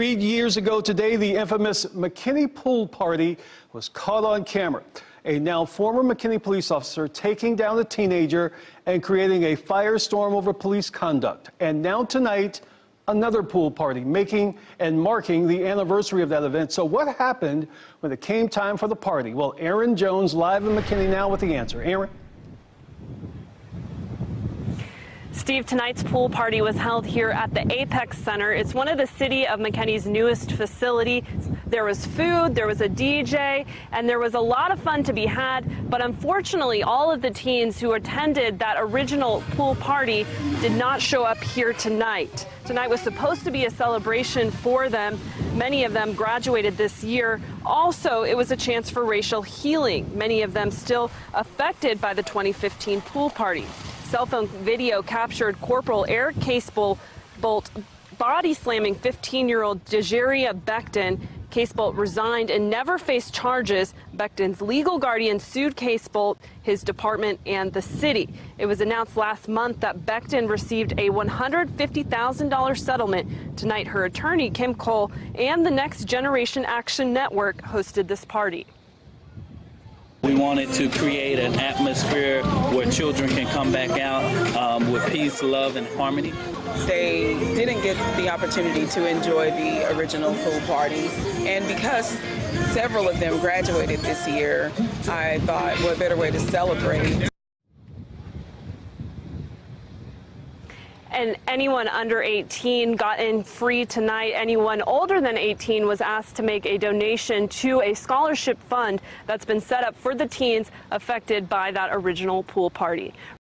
3 years ago today, the infamous McKinney pool party was caught on camera. A now former McKinney police officer taking down a teenager and creating a firestorm over police conduct. And now tonight, another pool party, making and marking the anniversary of that event. So what happened when it came time for the party? Well, Aaron Jones live in McKinney now with the answer. Aaron? Steve, tonight's pool party was held here at the Apex Center. It's one of the city of McKinney's newest facilities. There was food, there was a DJ, and there was a lot of fun to be had. But unfortunately, all of the teens who attended that original pool party did not show up here tonight. Tonight was supposed to be a celebration for them. Many of them graduated this year. Also, it was a chance for racial healing. Many of them still affected by the 2015 pool party. Cell phone video captured Corporal Eric Casebolt body slamming 15-year-old Dejeria Becton. Casebolt resigned and never faced charges. Becton's legal guardian sued Casebolt, his department, and the city. It was announced last month that Becton received a $150,000 settlement. Tonight, her attorney, Kim Cole, and the Next Generation Action Network hosted this party. We wanted to create an atmosphere where children can come back out with peace, love, and harmony. They didn't get the opportunity to enjoy the original pool party, and because several of them graduated this year, I thought, what better way to celebrate? And anyone under 18 got in free tonight. Anyone older than 18 was asked to make a donation to a scholarship fund that's been set up for the teens affected by that original pool party.